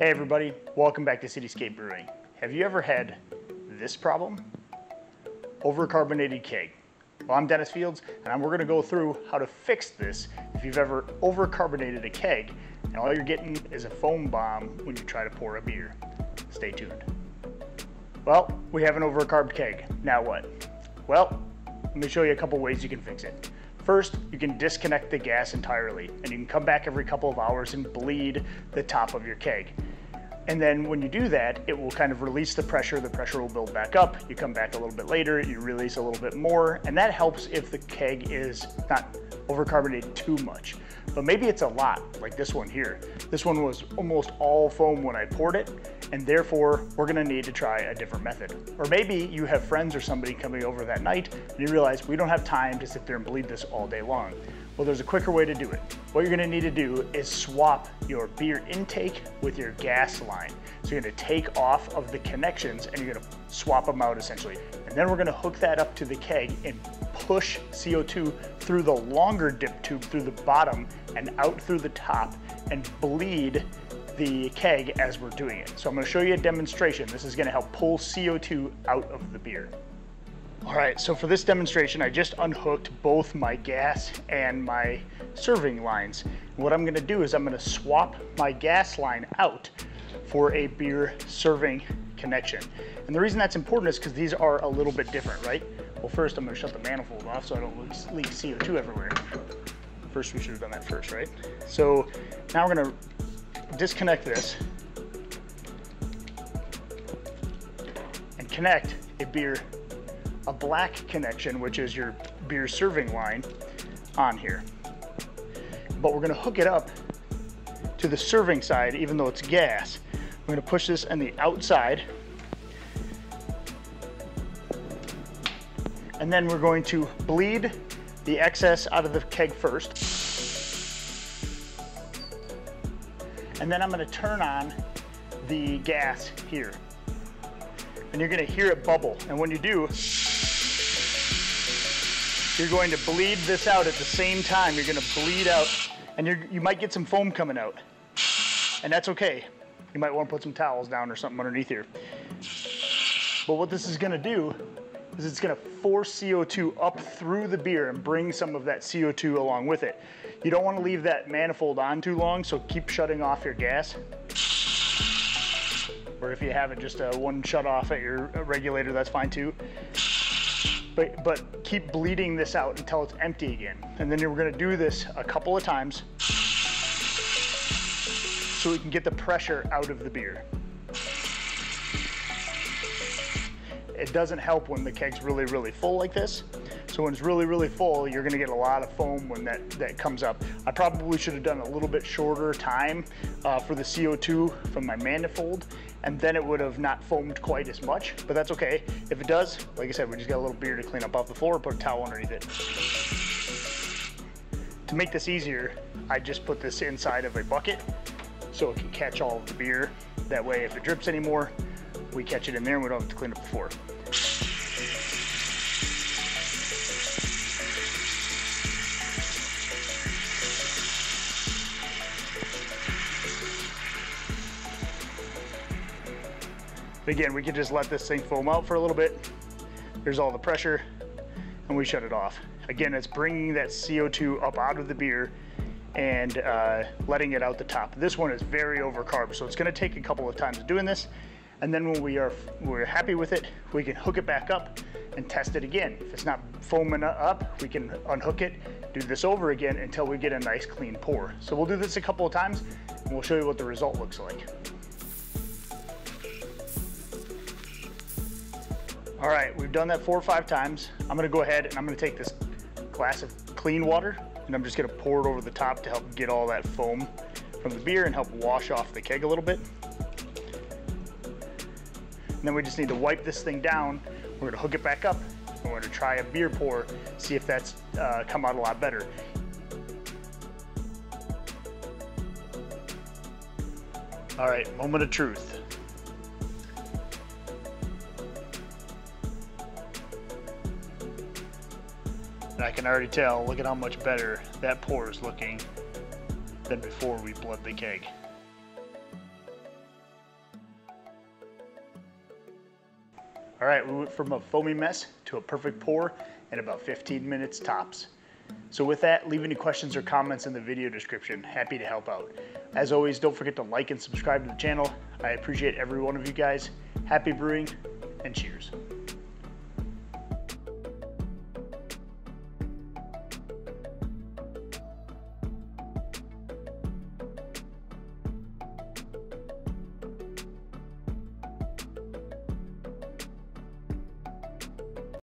Hey everybody, welcome back to Cityscape Brewing. Have you ever had this problem? Overcarbonated keg. Well, I'm Dennis Fields and we're gonna go through how to fix this if you've ever overcarbonated a keg and all you're getting is a foam bomb when you try to pour a beer. Stay tuned. Well, we have an overcarbed keg. Now what? Well, let me show you a couple ways you can fix it. First, you can disconnect the gas entirely and you can come back every couple of hours and bleed the top of your keg. And then when you do that, it will kind of release the pressure will build back up, you come back a little bit later, you release a little bit more, and that helps if the keg is not overcarbonated too much. But maybe it's a lot, like this one here. This one was almost all foam when I poured it, and therefore we're gonna need to try a different method. Or maybe you have friends or somebody coming over that night and you realize we don't have time to sit there and bleed this all day long. Well, there's a quicker way to do it. What you're gonna need to do is swap your beer intake with your gas line. So you're gonna take off of the connections and you're gonna swap them out essentially. And then we're gonna hook that up to the keg and push CO2 through the longer dip tube through the bottom and out through the top and bleed the keg as we're doing it. So I'm gonna show you a demonstration. This is gonna help pull CO2 out of the beer. All right, so for this demonstration, I just unhooked both my gas and my serving lines. What I'm gonna do is I'm gonna swap my gas line out for a beer serving connection. And the reason that's important is because these are a little bit different, right? Well, first I'm gonna shut the manifold off so I don't leak CO2 everywhere. First, we should have done that first, right? So now we're gonna disconnect this and connect a black connection, which is your beer serving line, on here. But we're gonna hook it up to the serving side, even though it's gas. We're gonna push this on the outside. And then we're going to bleed the excess out of the keg first. And then I'm gonna turn on the gas here. And you're gonna hear it bubble. And when you do, you're going to bleed this out at the same time. You're gonna bleed out, and you might get some foam coming out. And that's okay. You might wanna put some towels down or something underneath here. But what this is gonna do is it's gonna force CO2 up through the beer and bring some of that CO2 along with it. You don't wanna leave that manifold on too long, so keep shutting off your gas. Or if you have it, just one shut off at your regulator, that's fine too. But keep bleeding this out until it's empty again. And then you're gonna do this a couple of times so we can get the pressure out of the beer. It doesn't help when the keg's really, really full like this. So when it's really, really full, you're gonna get a lot of foam when that comes up. I probably should have done a little bit shorter time for the CO2 from my manifold, and then it would have not foamed quite as much, but that's okay. If it does, like I said, we just got a little beer to clean up off the floor, put a towel underneath it. To make this easier, I just put this inside of a bucket so it can catch all of the beer. That way, if it drips anymore, we catch it in there and we don't have to clean up the floor. Again, we could just let this thing foam out for a little bit. There's all the pressure and we shut it off. Again, it's bringing that CO2 up out of the beer and letting it out the top. This one is very overcarbed, so it's gonna take a couple of times doing this. And then when we're happy with it, we can hook it back up and test it again. If it's not foaming up, we can unhook it, do this over again until we get a nice clean pour. So we'll do this a couple of times and we'll show you what the result looks like. All right, we've done that 4 or 5 times. I'm gonna go ahead and I'm gonna take this glass of clean water and I'm just gonna pour it over the top to help get all that foam from the beer and help wash off the keg a little bit. And then we just need to wipe this thing down. We're gonna hook it back up and we're gonna try a beer pour, see if that's come out a lot better. All right, moment of truth. And I can already tell, look at how much better that pour is looking than before we bled the keg. All right, we went from a foamy mess to a perfect pour in about 15 minutes tops. So with that, leave any questions or comments in the video description. Happy to help out. As always, don't forget to like and subscribe to the channel. I appreciate every one of you guys. Happy brewing and cheers.